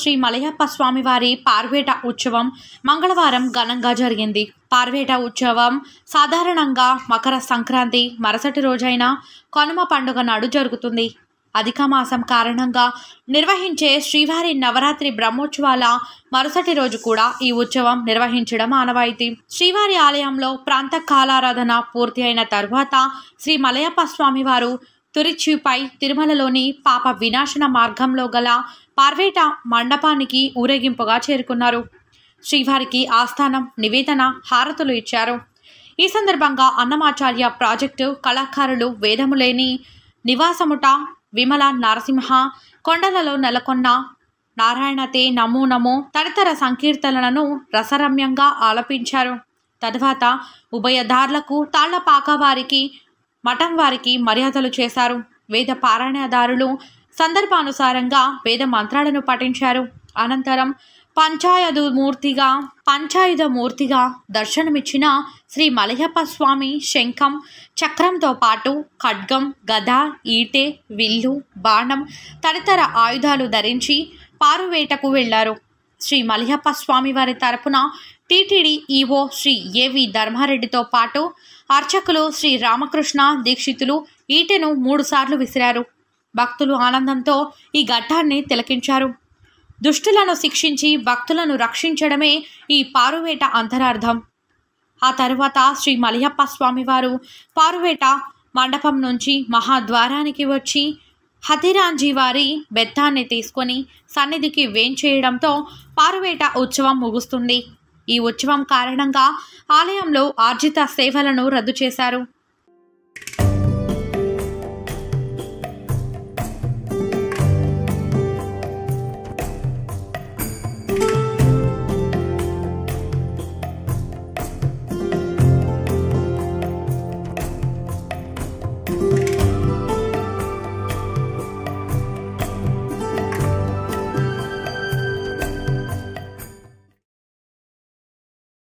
శ్రీ మలయప్పస్వామివారి పార్వేట ఉత్సవం మంగళవారం ఘనంగా జరిగింది। పార్వేట ఉత్సవం సాధారణంగా మకర సంక్రాంతి మరుసటి రోజైన కనుమ పండుగ నాడు జరుగుతుంది। అధిక మాసం కారణంగా నిర్వహించే శ్రీవారి నవరాత్రి బ్రహ్మోత్సవాల మరుసటి రోజు కూడా ఈ ఉత్సవం నిర్వహించడం ఆనవాయితీ। శ్రీవారి ఆలయంలో ప్రాంత కాలారాధన పూర్తి అయిన తర్వాత శ్రీ మలయప్పస్వామివారు తిరుచిపై తిరుమలలోని పాప వినాశన మార్గంలో గల పార్వేట మండపానికి ఊరేగింపుగా చేరుకున్నారు। శ్రీవారికి ఆస్థానం, నివేదన, హారతులు ఇచ్చారు। ఈ సందర్భంగా అన్నమాచార్య ప్రాజెక్టు కళాకారులు వేదములేని నివాసముట విమల నరసింహ, కొండలలో నెలకొన్న నారాయణతే నమో నమో తదితర సంకీర్తనలను రసరమ్యంగా ఆలపించారు। తరువాత ఉభయదారులకు తాళ్లపాక వారికి మఠం వారికి మర్యాదలు చేశారు। వేద పారాయణదారులు సందర్భానుసారంగా వేద మంత్రాలను పఠించారు। అనంతరం పంచాయుధ మూర్తిగా దర్శనమిచ్చిన శ్రీ మలయప్పస్వామి శంఖం, చక్రంతో పాటు ఖడ్గం, గద, ఈటె, విల్లు, బాణం తదితర ఆయుధాలు ధరించి పారువేటకు వెళ్లారు। శ్రీ మలయప్పస్వామి వారి తరపున టీటీడీ ఈవో శ్రీ ఏవి ధర్మారెడ్డితో పాటు అర్చకులు శ్రీ రామకృష్ణ దీక్షితులు ఈటెను 3 సార్లు విసిరారు। భక్తులు ఆనందంతో ఈ ఘట్టాన్ని తిలకించారు। దుష్టులను శిక్షించి భక్తులను రక్షించడమే ఈ పారువేట అంతరార్థం। ఆ తరువాత శ్రీ మలయప్పస్వామి వారు పారువేట మండపం నుంచి మహాద్వారానికి వచ్చి హతిరాంజీ వారి బెత్తాన్ని తీసుకొని సన్నిధికి వేంచేయడంతో పారువేట ఉత్సవం ముగుస్తుంది। ఈ ఉత్సవం కారణంగా ఆలయంలో ఆర్జిత సేవలను రద్దు చేశారు।